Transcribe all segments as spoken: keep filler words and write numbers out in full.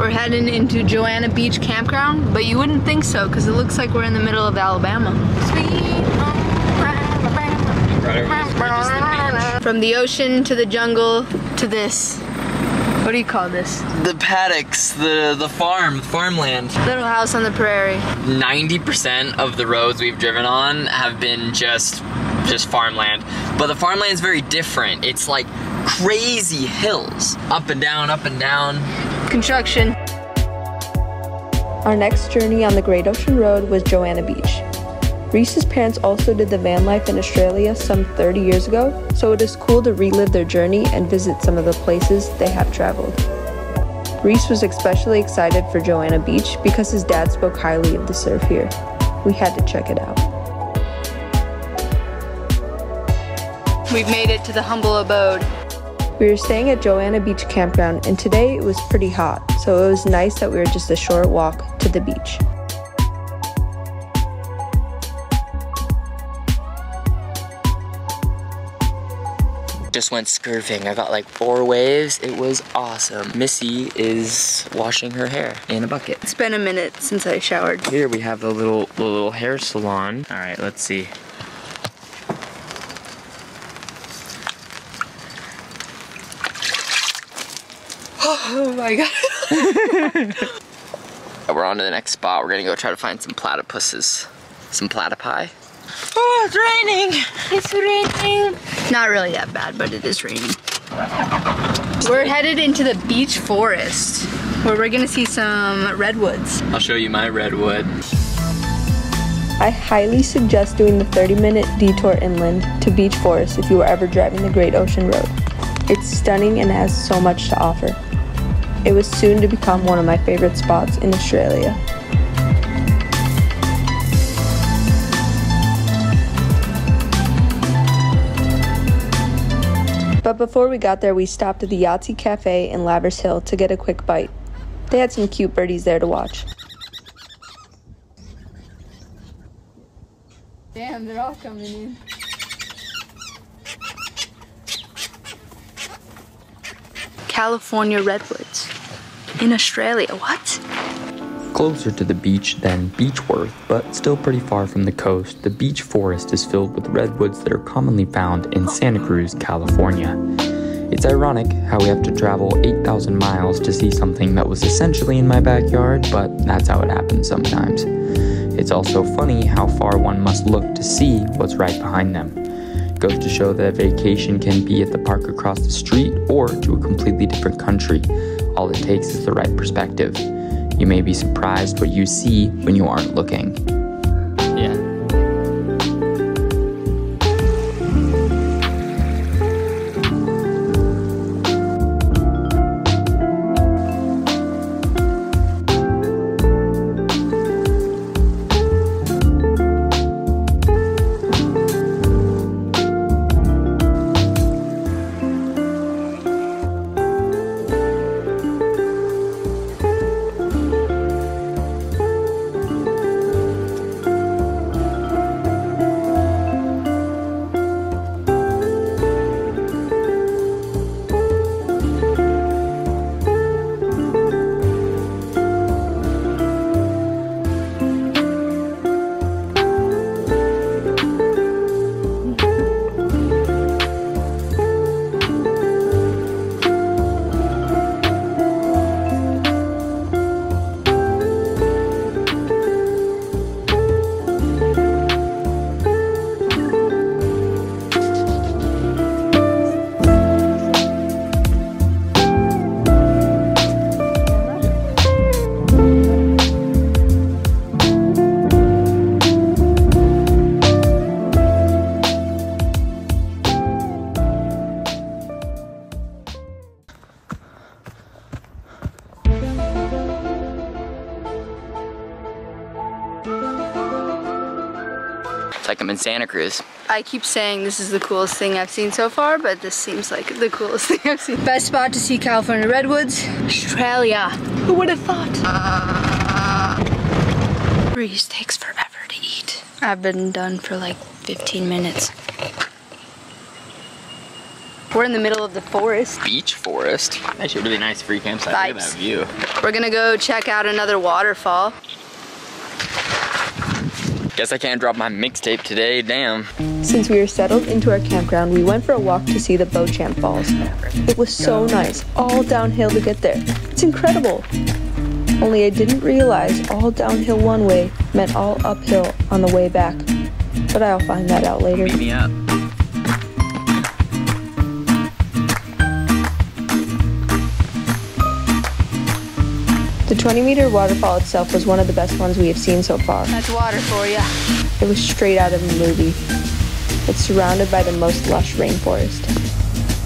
We're heading into Johanna Beach Campground, but you wouldn't think so because it looks like we're in the middle of Alabama. Sweet. From the ocean to the jungle to this. What do you call this? The paddocks, the, the farm, farmland. Little house on the prairie. ninety percent of the roads we've driven on have been just just farmland, but the farmland's very different. It's like crazy hills, up and down, up and down. Construction. Our next journey on the Great Ocean Road was Johanna Beach. Rhys's parents also did the van life in Australia some thirty years ago, so it is cool to relive their journey and visit some of the places they have traveled. Rhys was especially excited for Johanna Beach because his dad spoke highly of the surf here. We had to check it out. We've made it to the humble abode. We were staying at Johanna Beach Campground, and today it was pretty hot, so it was nice that we were just a short walk to the beach. Just went scurving. I got like four waves. It was awesome. Missy is washing her hair in a bucket. It's been a minute since I showered. Here we have the little, the little hair salon. All right, let's see. Oh my god. We're on to the next spot. We're gonna go try to find some platypuses. Some platypi. Oh, it's raining! It's raining! Not really that bad, but it is raining. We're headed into the beech forest, where we're gonna see some redwoods. I'll show you my redwood. I highly suggest doing the thirty minute detour inland to Beech Forest if you are ever driving the Great Ocean Road. It's stunning and has so much to offer. It was soon to become one of my favorite spots in Australia. But before we got there, we stopped at the Yahtzee Cafe in Lavers Hill to get a quick bite. They had some cute birdies there to watch. Damn, they're all coming in. California redwoods in Australia, what? Closer to the beach than Beechworth, but still pretty far from the coast, the beech forest is filled with redwoods that are commonly found in Santa Cruz, California. It's ironic how we have to travel eight thousand miles to see something that was essentially in my backyard, but that's how it happens sometimes. It's also funny how far one must look to see what's right behind them. Goes to show that a vacation can be at the park across the street or to a completely different country. All it takes is the right perspective. You may be surprised what you see when you aren't looking. Yeah. Like I'm in Santa Cruz. I keep saying this is the coolest thing I've seen so far, but this seems like the coolest thing I've seen. Best spot to see California redwoods, Australia. Who would have thought? Uh, Rhys takes forever to eat. I've been done for like fifteen minutes. We're in the middle of the forest. Beech Forest. That's a really nice free campsite. Vibes. Look at that view. We're gonna go check out another waterfall. Guess I can't drop my mixtape today, damn. Since we were settled into our campground, we went for a walk to see the Beauchamp Falls. It was so nice, all downhill to get there. It's incredible. Only I didn't realize all downhill one way meant all uphill on the way back. But I'll find that out later. Beat me up. The twenty meter waterfall itself was one of the best ones we have seen so far. That's water for ya. It was straight out of a movie. It's surrounded by the most lush rainforest.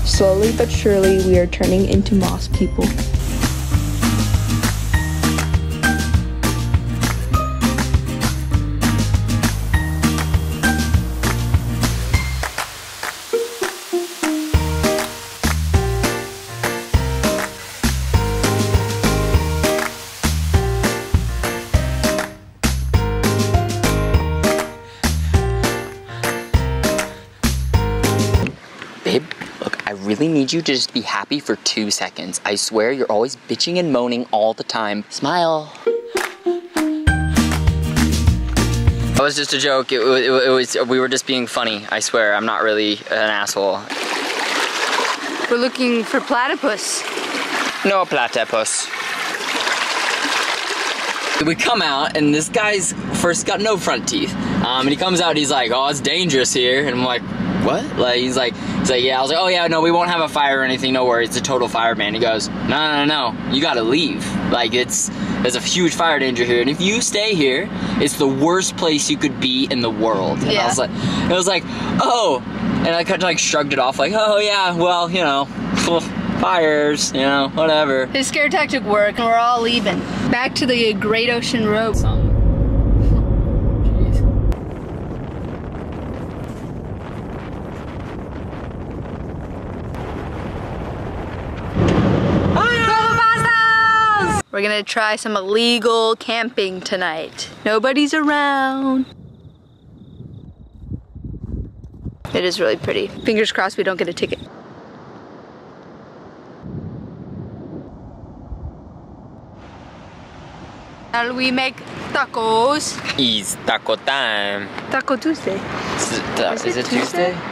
Slowly but surely, we are turning into moss people. I really need you to just be happy for two seconds. I swear you're always bitching and moaning all the time. Smile. That was just a joke. It, it, it was, we were just being funny. I swear, I'm not really an asshole. We're looking for platypus. No platypus. We come out and this guy's first got no front teeth. Um, and he comes out and he's like, oh, it's dangerous here. And I'm like, what? Like, he's like, he's like, yeah. I was like, oh yeah, no, we won't have a fire or anything, no worries, it's a total fire ban. He goes, no, no, no, no, you gotta leave. Like, it's, there's a huge fire danger here, and if you stay here, it's the worst place you could be in the world. And yeah. I was like, it was like, oh, and I kind of like shrugged it off, like, oh yeah, well, you know, fires, you know, whatever. His scare tactic worked, and we're all leaving. Back to the Great Ocean Road. We're gonna try some illegal camping tonight. Nobody's around. It is really pretty. Fingers crossed we don't get a ticket. Shall we make tacos? It's taco time. Taco Tuesday. Is it, ta is is it, it Tuesday? Tuesday?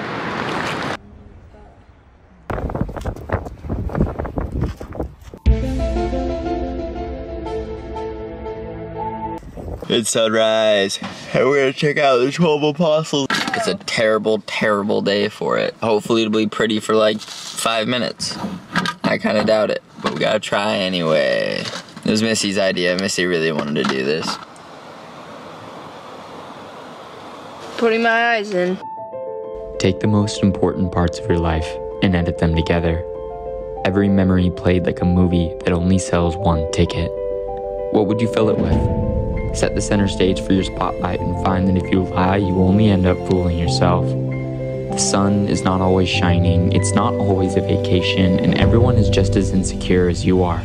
It's sunrise, and we're gonna check out the Twelve Apostles. It's a terrible, terrible day for it. Hopefully it'll be pretty for like five minutes. I kinda doubt it, but we gotta try anyway. It was Missy's idea. Missy really wanted to do this. Putting my eyes in. Take the most important parts of your life and edit them together. Every memory played like a movie that only sells one ticket. What would you fill it with? Set the center stage for your spotlight and find that if you lie, you only end up fooling yourself. The sun is not always shining, it's not always a vacation, and everyone is just as insecure as you are.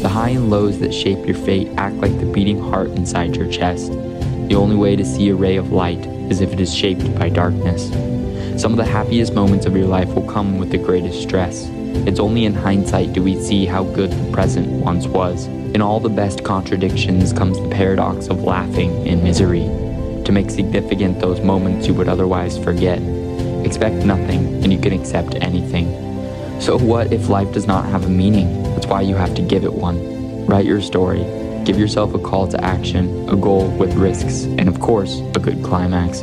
The high and lows that shape your fate act like the beating heart inside your chest. The only way to see a ray of light is if it is shaped by darkness. Some of the happiest moments of your life will come with the greatest stress. It's only in hindsight do we see how good the present once was. In all the best contradictions comes the paradox of laughing in misery, to make significant those moments you would otherwise forget. Expect nothing, and you can accept anything. So what if life does not have a meaning? That's why you have to give it one. Write your story. Give yourself a call to action, a goal with risks, and of course, a good climax.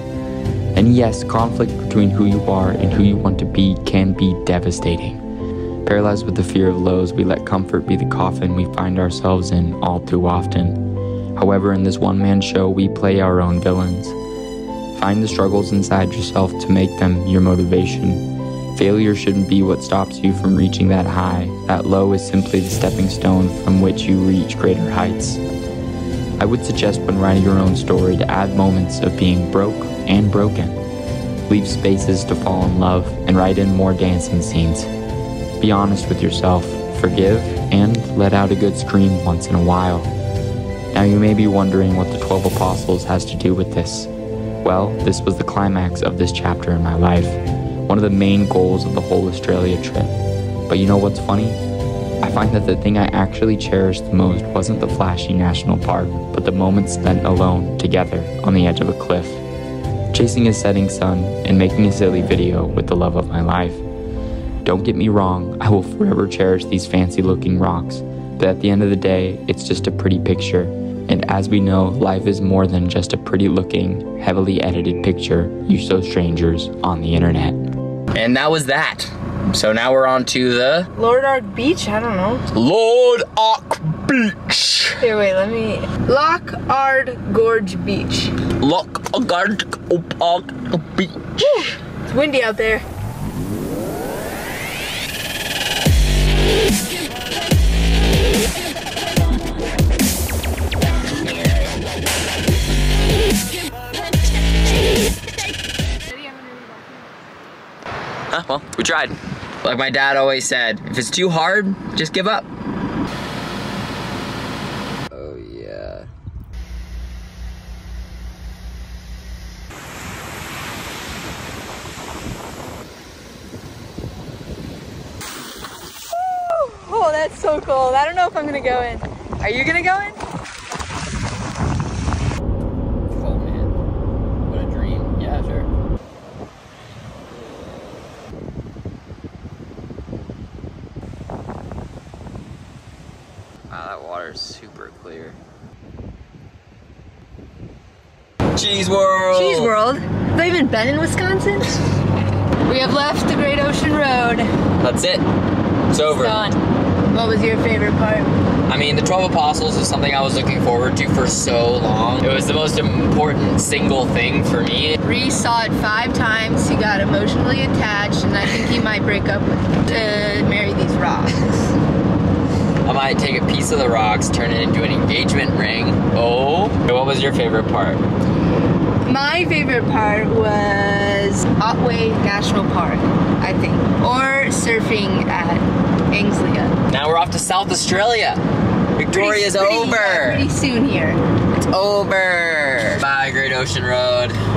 And yes, conflict between who you are and who you want to be can be devastating. Paralyzed with the fear of lows, we let comfort be the coffin we find ourselves in all too often. However, in this one-man show, we play our own villains. Find the struggles inside yourself to make them your motivation. Failure shouldn't be what stops you from reaching that high. That low is simply the stepping stone from which you reach greater heights. I would suggest when writing your own story to add moments of being broke and broken. Leave spaces to fall in love and write in more dancing scenes. Be honest with yourself, forgive, and let out a good scream once in a while. Now you may be wondering what the Twelve Apostles has to do with this. Well, this was the climax of this chapter in my life. one of the main goals of the whole Australia trip. But you know what's funny? I find that the thing I actually cherished the most wasn't the flashy national park, but the moments spent alone, together, on the edge of a cliff, chasing a setting sun and making a silly video with the love of my life. Don't get me wrong, I will forever cherish these fancy-looking rocks, but at the end of the day, it's just a pretty picture. And as we know, life is more than just a pretty-looking, heavily edited picture you show strangers on the internet. And that was that. So now we're on to the... Loch Ard Beach? I don't know. Loch Ard Beach. Here, wait, let me... Loch Ard Gorge Beach. Loch Ard Beach. Woo! It's windy out there. Huh, well, we tried. Like my dad always said, if it's too hard, just give up. Oh yeah. Woo! Oh, that's so cold. I don't know if I'm gonna go in. Are you gonna go in? Oh man, what a dream. Yeah, sure. Super clear. Cheese World! Cheese World? Have I even been in Wisconsin? We have left the Great Ocean Road. That's it. It's over. It's gone. What was your favorite part? I mean, the Twelve Apostles was something I was looking forward to for so long. It was the most important single thing for me. Rhys saw it five times. He got emotionally attached, and I think he might break up with to marry these rocks. I might take a piece of the rocks, turn it into an engagement ring. Oh. What was your favorite part? My favorite part was Otway National Park, I think. Or surfing at Anglesea. Now we're off to South Australia. Victoria's pretty, pretty, over. Yeah, pretty soon here. It's over. Bye, Great Ocean Road.